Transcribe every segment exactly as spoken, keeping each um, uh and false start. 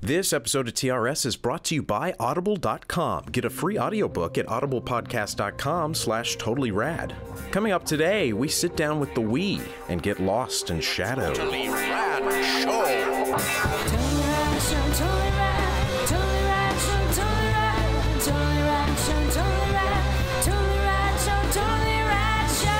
This episode of T R S is brought to you by Audible dot com. Get a free audiobook at audible podcast dot com slash totally rad. Coming up today, we sit down with the Wii and get lost in Shadow. Totally Rad Show. Totally Rad Show, Totally Rad, Totally Rad Show, Totally Rad, Totally Rad Show, Totally Rad, Totally Rad Show, Totally Rad Show.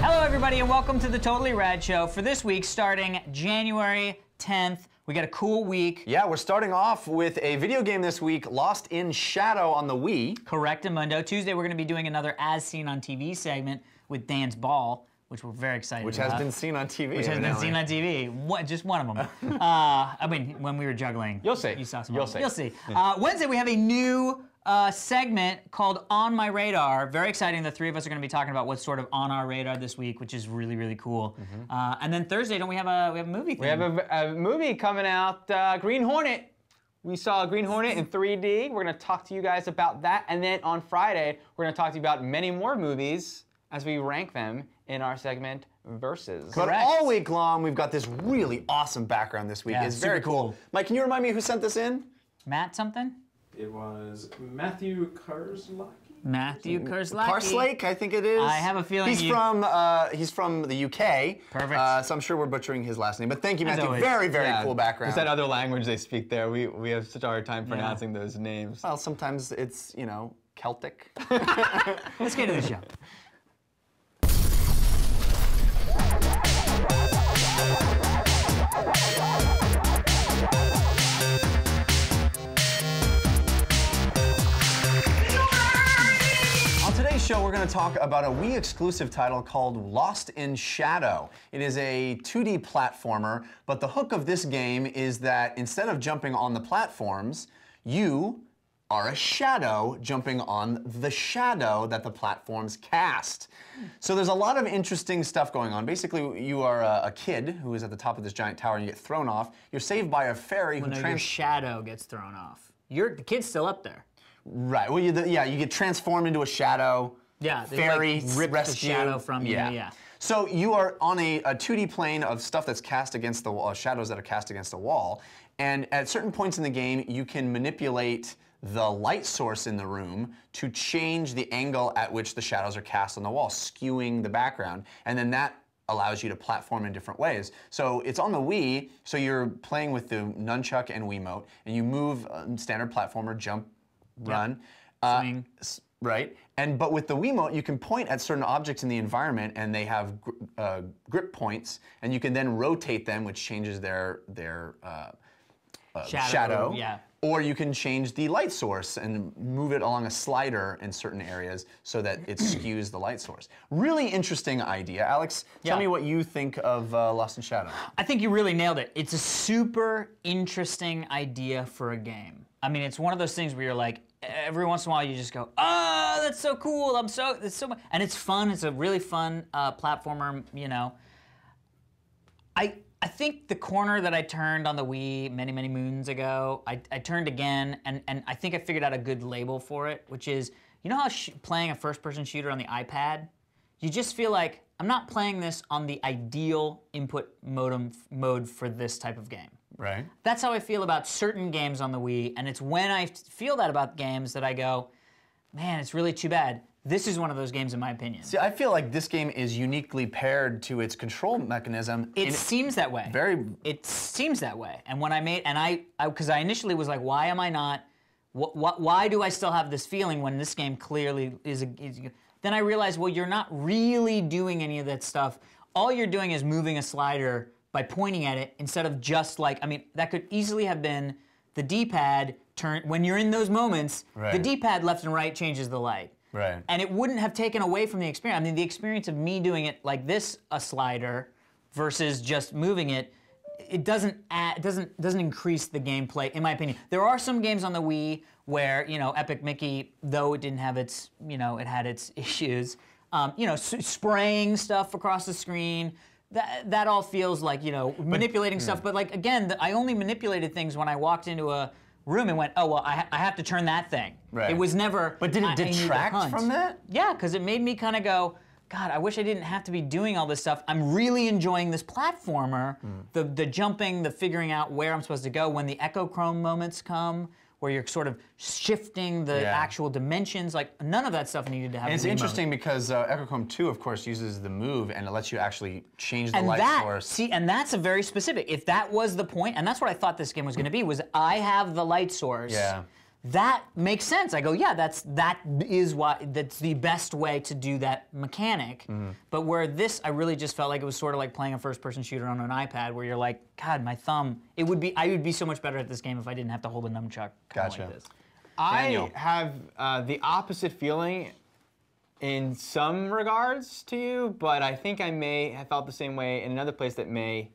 Hello, everybody, and welcome to the Totally Rad Show. For this week, starting January tenth, we got a cool week. Yeah, we're starting off with a video game this week, Lost in Shadow on the Wii. Correct, Amundo. Tuesday, we're going to be doing another As Seen on T V segment with Dan's Ball, which we're very excited which about. Which has been seen on T V. Which has been seen on T V. What, just one of them. uh, I mean, when we were juggling. You'll see. You saw some You'll see. You'll see. Uh, Wednesday, we have a new uh, segment called On My Radar. Very exciting. The three of us are going to be talking about what's sort of on our radar this week, which is really, really cool. Mm-hmm. uh, and then Thursday, don't we have a, we have a movie thing? We have a, a movie coming out, uh, Green Hornet. We saw Green Hornet in three D. We're going to talk to you guys about that. And then on Friday, we're going to talk to you about many more movies as we rank them in our segment, Versus. Correct. But all week long, we've got this really awesome background this week. Yeah, it's very cool. cool. Mike, can you remind me who sent this in? Matt something? It was Matthew Kerslake. Matthew Kerslake. Kerslake, I think it is. I have a feeling he's you... from uh, he's from the U K. Perfect. Uh, so I'm sure we're butchering his last name, but thank you, Matthew. Very, very yeah. cool background. It's that other language they speak there. We we have such a hard time pronouncing yeah. those names. Well, sometimes it's you know Celtic. Let's get to the show. Show, we're going to talk about a Wii exclusive title called Lost in Shadow. It is a two D platformer, but the hook of this game is that instead of jumping on the platforms, you are a shadow jumping on the shadow that the platforms cast. So there's a lot of interesting stuff going on. Basically, you are a, a kid who is at the top of this giant tower and you get thrown off. You're saved by a fairy well, who no, trans- your shadow gets thrown off. You're, the kid's still up there. Right. Well, you, the, yeah, you get transformed into a shadow. Yeah, they fairy, like rip the shadow from you. Yeah. yeah. So you are on a, a two D plane of stuff that's cast against the wall, shadows that are cast against the wall, and at certain points in the game, you can manipulate the light source in the room to change the angle at which the shadows are cast on the wall, skewing the background, and then that allows you to platform in different ways. So it's on the Wii, so you're playing with the nunchuck and Wiimote, and you move um, standard platformer, jump, run, yep. swing, uh, right? And but with the Wiimote, you can point at certain objects in the environment, and they have gr uh, grip points, and you can then rotate them, which changes their their uh, uh, shadow. shadow. Yeah. Or you can change the light source and move it along a slider in certain areas so that it skews the light source. Really interesting idea. Alex, tell yeah. me what you think of uh, Lost in Shadow. I think you really nailed it. It's a super interesting idea for a game. I mean, it's one of those things where you're like, every once in a while you just go, oh, that's so cool, I'm so, it's so much, and it's fun, it's a really fun uh, platformer, you know. I I think the corner that I turned on the Wii many, many moons ago, I, I turned again, and, and I think I figured out a good label for it, which is, you know how sh playing a first-person shooter on the iPad? You just feel like, I'm not playing this on the ideal input modem mode for this type of game. Right. That's how I feel about certain games on the Wii, and it's when I feel that about games that I go, man, it's really too bad. This is one of those games, in my opinion. See, I feel like this game is uniquely paired to its control mechanism. It seems that way. Very. It seems that way. And when I made, and I, because I, I initially was like, why am I not, wh wh why do I still have this feeling when this game clearly is a, is a, then I realized, well, you're not really doing any of that stuff. All you're doing is moving a slider by pointing at it instead of just like, I mean, that could easily have been the D-pad turn, when you're in those moments, right. the D-pad left and right changes the light. Right. And it wouldn't have taken away from the experience. I mean, the experience of me doing it like this, a slider, versus just moving it, it doesn't add, doesn't doesn't increase the gameplay, in my opinion. There are some games on the Wii where, you know, Epic Mickey, though it didn't have its, you know, it had its issues, um, you know, s spraying stuff across the screen, That, that all feels like, you know, manipulating but, stuff. Mm. But like, again, the, I only manipulated things when I walked into a room and went, oh, well, I, ha I have to turn that thing. Right. It was never... But did it I, detract I from that? Yeah, because it made me kind of go, God, I wish I didn't have to be doing all this stuff. I'm really enjoying this platformer, mm. the, the jumping, the figuring out where I'm supposed to go. When the Echo Chrome moments come, where you're sort of shifting the yeah. actual dimensions, like none of that stuff needed to happen. And it's interesting because uh, Echo Chrome two, of course, uses the move and it lets you actually change the and light that, source. See, and that's a very specific, if that was the point, and that's what I thought this game was gonna be, was I have the light source. Yeah. That makes sense. I go, yeah, that's that is why that's the best way to do that mechanic. Mm-hmm. But where this, I really just felt like it was sort of like playing a first-person shooter on an iPad, where you're like, God, my thumb. It would be I would be so much better at this game if I didn't have to hold a nunchuck. Gotcha. Like this. I Daniel. have uh, the opposite feeling in some regards to you, but I think I may have felt the same way in another place that may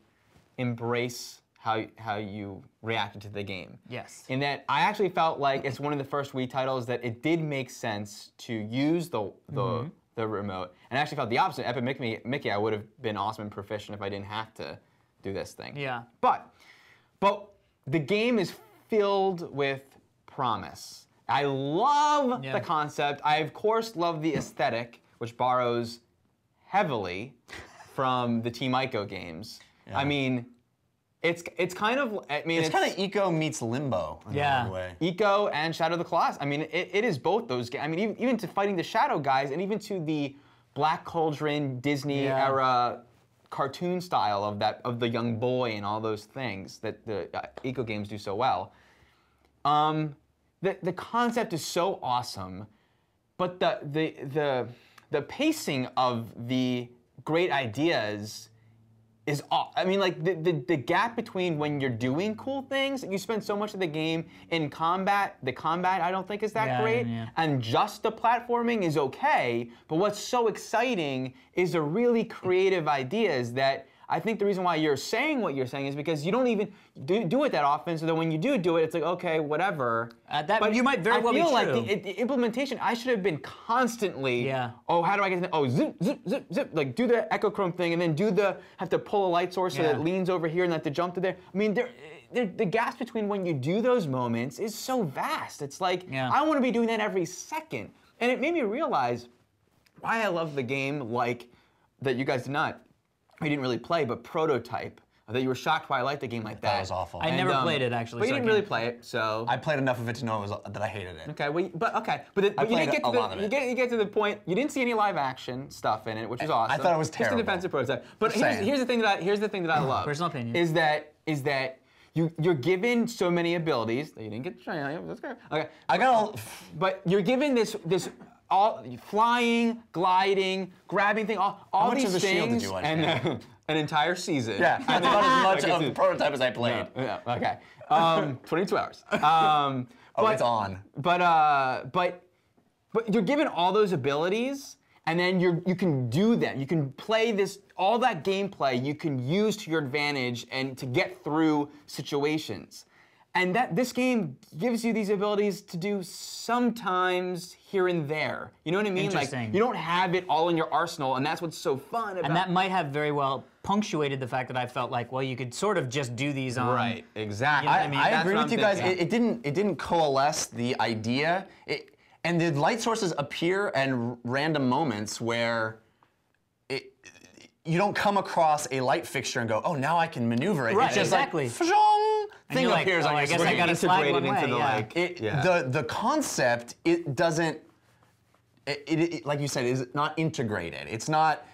embrace how how you reacted to the game. Yes. In that I actually felt like it's one of the first Wii titles that it did make sense to use the the, mm-hmm. the remote. And I actually felt the opposite. Epic Mickey, Mickey, I would have been awesome and proficient if I didn't have to do this thing. Yeah. But, but the game is filled with promise. I love yeah. the concept. I, of course, love the aesthetic, which borrows heavily from the Team Ico games. Yeah. I mean, It's it's kind of I mean it's, it's kind of Eco meets Limbo in yeah. a way. Eco and Shadow of the Colossus. I mean it, it is both those games. I mean even, even to fighting the Shadow guys and even to the Black Cauldron Disney yeah. era cartoon style of that of the young boy and all those things that the uh, Eco games do so well. Um, the the concept is so awesome, but the the the the pacing of the great ideas is off. I mean, like, the, the, the gap between when you're doing cool things, you spend so much of the game in combat, the combat I don't think is that yeah, great, yeah. and just the platforming is okay, but what's so exciting is the really creative ideas that I think the reason why you're saying what you're saying is because you don't even do, do it that often, so that when you do do it, it's like, okay, whatever. Uh, that, but you might very I well feel be like true. The, the implementation, I should have been constantly, yeah. oh, how do I get to, oh, zip, zip, zip, zip, like do the Echo Chrome thing, and then do the, have to pull a light source yeah. so that it leans over here and have to jump to there. I mean, there, there, the gaps between when you do those moments is so vast. It's like, yeah. I want to be doing that every second. And it made me realize why I love the game like that you guys did not. I didn't really play, but Prototype. That you were shocked why I liked the game like that. That was awful. I and, never um, played it actually. But you so didn't really play it, so I played enough of it to know it was that I hated it. Okay, well, but okay, but, the, but you didn't get to the you get, you get to the point. You didn't see any live action stuff in it, which was I, awesome. I thought it was terrible. Just a defensive prototype. But here's, here's the thing that I, here's the thing that I love. Personal opinion is that is that you you're given so many abilities that you didn't get to try. That's good. Okay, I got all. But you're given this this. All flying, gliding, grabbing thing, all, all these things. How much of the shield did you watch? And, uh, an entire season. Yeah, I thought as much of the Prototype as I played. No, no, okay, um, twenty-two hours. Um, oh, but, it's on. But uh, but but you're given all those abilities, and then you you can do them. You can play this all that gameplay. You can use to your advantage and to get through situations. And that this game gives you these abilities to do sometimes here and there. You know what I mean? Like you don't have it all in your arsenal, and that's what's so fun about it. And that might have very well punctuated the fact that I felt like, well, you could sort of just do these on. Right, exactly. You know I, I, mean? I agree with I'm you guys. It, it didn't it didn't coalesce the idea. It, and the light sources appear in random moments where it you don't come across a light fixture and go, oh, now I can maneuver it. Right, it's just exactly. Like, thing like, appears oh, on your I guess screen. I gotta slide one into way, the, yeah. Like, it, yeah. the the concept it doesn't it, it, it like you said is not integrated. It's not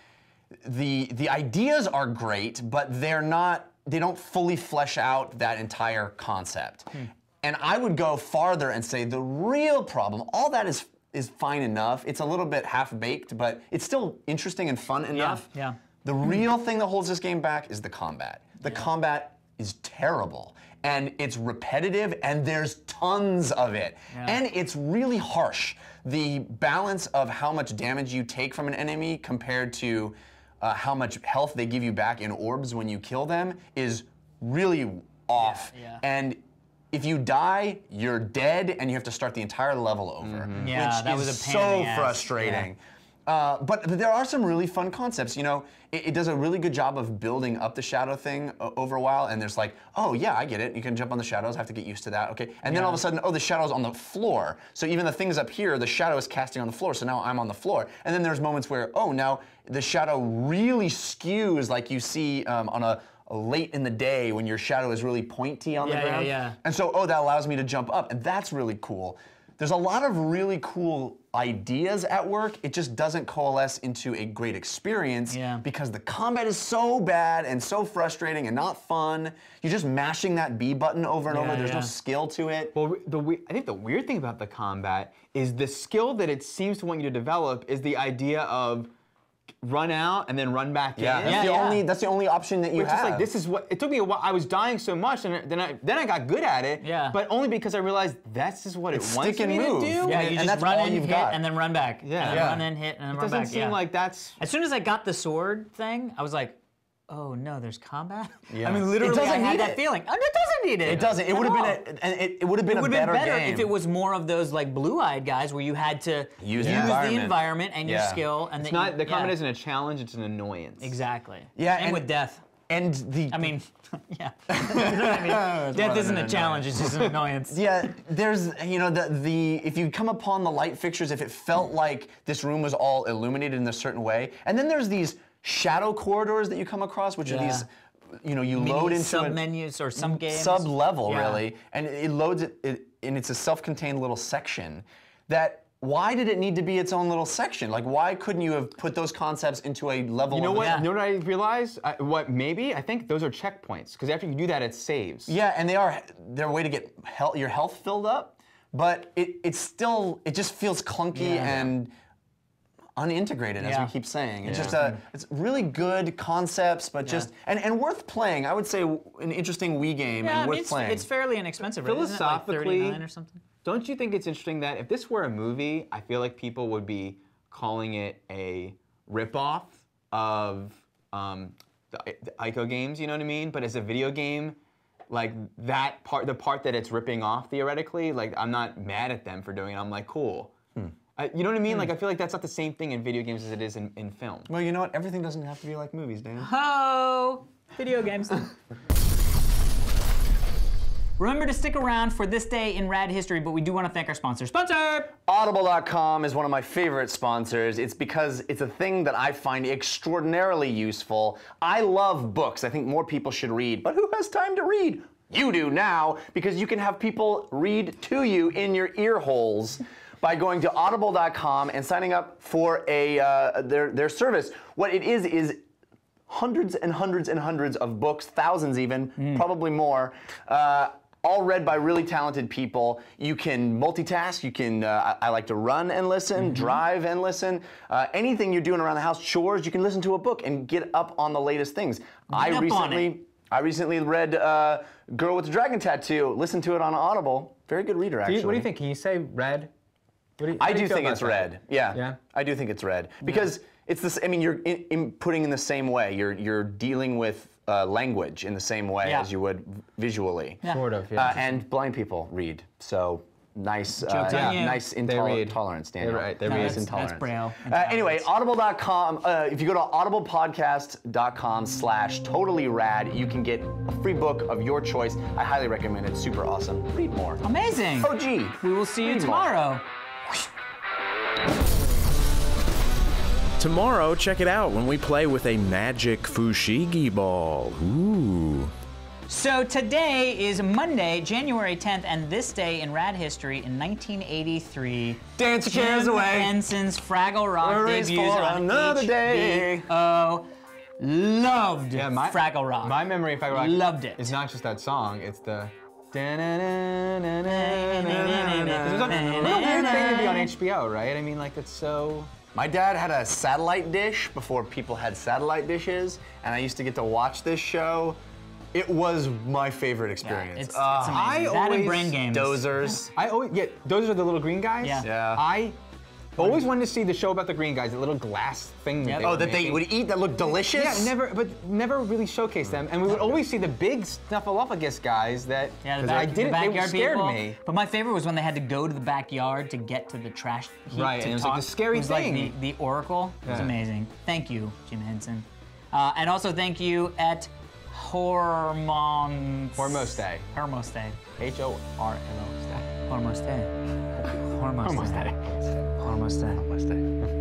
the the ideas are great, but they're not they don't fully flesh out that entire concept. Hmm. And I would go farther and say the real problem. All that is is fine enough. It's a little bit half baked, but it's still interesting and fun enough. Yeah. yeah. The hmm. real thing that holds this game back is the combat. The yeah. combat is terrible. And it's repetitive, and there's tons of it. Yeah. And it's really harsh. The balance of how much damage you take from an enemy compared to uh, how much health they give you back in orbs when you kill them is really off. Yeah, yeah. And if you die, you're dead, and you have to start the entire level over. Mm-hmm. Yeah, which that is was a pain so in the ass. Frustrating. Yeah. Uh, but, but there are some really fun concepts. You know, it, it does a really good job of building up the shadow thing uh, over a while, and there's like, oh yeah, I get it. You can jump on the shadows. I have to get used to that. Okay, and yeah. then all of a sudden, oh, the shadow's on the floor. So even the things up here, the shadow is casting on the floor. So now I'm on the floor. And then there's moments where, oh, now the shadow really skews, like you see um, on a. late in the day when your shadow is really pointy on yeah, the ground. Yeah, yeah. And so, oh, that allows me to jump up, and that's really cool. There's a lot of really cool ideas at work. It just doesn't coalesce into a great experience yeah. because the combat is so bad and so frustrating and not fun. You're just mashing that B button over and yeah, over. There's yeah. no skill to it. Well, the we I think the weird thing about the combat is the skill that it seems to want you to develop is the idea of run out and then run back yeah. in. That's yeah, the yeah. only that's the only option that you Which have. Is like this is what it took me a while. I was dying so much, and then I then I got good at it. Yeah. But only because I realized that's just what it's it wants and me move. to do. Yeah. And you and just run and hit got. and then run back. Yeah. And then yeah. run and hit and then it run back. It doesn't seem yeah. like that's. As soon as I got the sword thing, I was like, oh no, there's combat. Yeah. I mean, literally, it doesn't I had need that it. feeling. Oh, it doesn't need it. It doesn't. It would have been. A, and it, it would have been it a better, been better game if it was more of those like blue-eyed guys where you had to use, use the, environment. the environment and yeah. your skill. And it's not you, the combat yeah. isn't a challenge; it's an annoyance. Exactly. Yeah, and, and with death. And the. I mean, yeah. I mean, death isn't a challenge; it's just an annoyance. Yeah, there's you know the the if you come upon the light fixtures, if it felt like this room was all illuminated in a certain way, and then there's these shadow corridors that you come across, which yeah. are these, you know, you Mini load into sub-menus or some games. Sub-level, yeah. really. And it loads it, it, and it's a self-contained little section that, why did it need to be its own little section? Like, why couldn't you have put those concepts into a level? You know what? Yeah. You know what I realized? I, what maybe? I think those are checkpoints, because after you do that, it saves. Yeah, and they are, they're a way to get health, your health filled up, but it, it's still, it just feels clunky yeah. and unintegrated, yeah. as we keep saying. It's yeah. just a, it's really good concepts, but yeah. just, and, and worth playing. I would say an interesting Wii game yeah, and I worth mean, it's, playing. It's fairly inexpensive, right? Philosophically, isn't it like thirty-nine or something? Don't you think it's interesting that if this were a movie, I feel like people would be calling it a ripoff of um, the, the Ico games, you know what I mean? But as a video game, like that part, the part that it's ripping off theoretically, like I'm not mad at them for doing it, I'm like, cool. Hmm. Uh, you know what I mean? Mm. Like, I feel like that's not the same thing in video games as it is in, in film. Well, you know what? Everything doesn't have to be like movies, Dan. Ho! Video games. Remember to stick around for This Day in Rad History, but we do want to thank our sponsor. Sponsor! Audible dot com is one of my favorite sponsors. It's because it's a thing that I find extraordinarily useful. I love books. I think more people should read, but who has time to read? You do now, because you can have people read to you in your ear holes. By going to audible dot com and signing up for a uh, their, their service. What it is is hundreds and hundreds and hundreds of books, thousands even, mm. probably more, uh, all read by really talented people. You can multitask, you can, uh, I, I like to run and listen, mm-hmm. drive and listen. Uh, anything you're doing around the house, chores, you can listen to a book and get up on the latest things. Get I recently, I recently read uh, Girl with the Dragon Tattoo, listened to it on Audible. Very good reader, actually. Do you, what do you think, can you say read? You, I do, do think it's that? red. Yeah. yeah, I do think it's red because yeah. it's this. I mean, you're in, in putting in the same way. You're you're dealing with uh, language in the same way yeah. as you would visually. Yeah. Sort of. Yeah. Uh, and blind people read. So nice, uh, yeah. Yeah. nice intolerance, Daniel. They're right. They're no, nice that's, intolerance. That's braille. Uh, anyway, audible dot com. Uh, if you go to audible podcast dot com slash totally rad, you can get a free book of your choice. I highly recommend it. Super awesome. Read more. Amazing. Oh, gee. We will see read you tomorrow. More. Tomorrow, check it out when we play with a magic Fushigi ball. Ooh. So today is Monday, January tenth, and this day in Rad History in nineteen eighty-three. Dance your cares away. Jim Henson's Fraggle Rock debuts on another day. Oh, loved yeah, my, Fraggle Rock. My memory of Fraggle Rock loved it. It's not just that song; it's the. It's a weird thing to be on H B O, right? I mean, like that's so. My dad had a satellite dish before people had satellite dishes, and I used to get to watch this show. It was my favorite experience. Yeah, it's, uh, it's amazing. I that always and brain games. Dozers. I always yeah. Dozers are the little green guys. Yeah. yeah. I always wanted to see the show about the green guys, the little glass thing. Yep. That they oh, that making. they would eat that looked delicious. Yeah, never, but never really showcased them, and we would always see the big Snuffelupagus guys that yeah, the back, I didn't. The they scared people. me. But my favorite was when they had to go to the backyard to get to the trash heap right, to and it was talk. like the scary it was thing. Like the, the Oracle. Yeah. It was amazing. Thank you, Jim Henson, uh, and also thank you at Hormons. Hormoste. Hormoste. H O R M O S T E. Hormoste. Hormoste. Hormoste. Hormoste.